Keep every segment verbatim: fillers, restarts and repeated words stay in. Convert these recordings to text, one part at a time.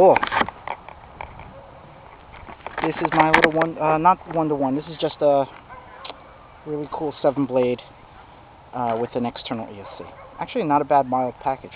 Cool. This is my little one, uh, not one to one. This is just a really cool seven blade uh, with an external E S C. Actually, not a bad mild package.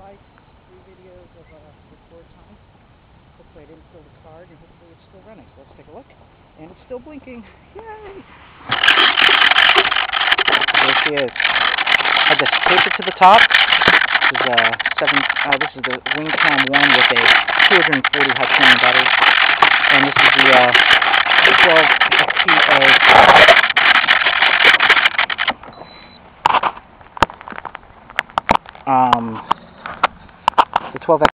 Likes, three videos of uh, record time. Hopefully I didn't kill the card, and hopefully it's still running. So let's take a look. And it's still blinking. Yay! There she is. I just taped it to the top. This is, uh, seven, uh, this is the Wingcam one with a two hundred forty Hyperion battery. And this is the uh, X P twelve A. Um... The twelve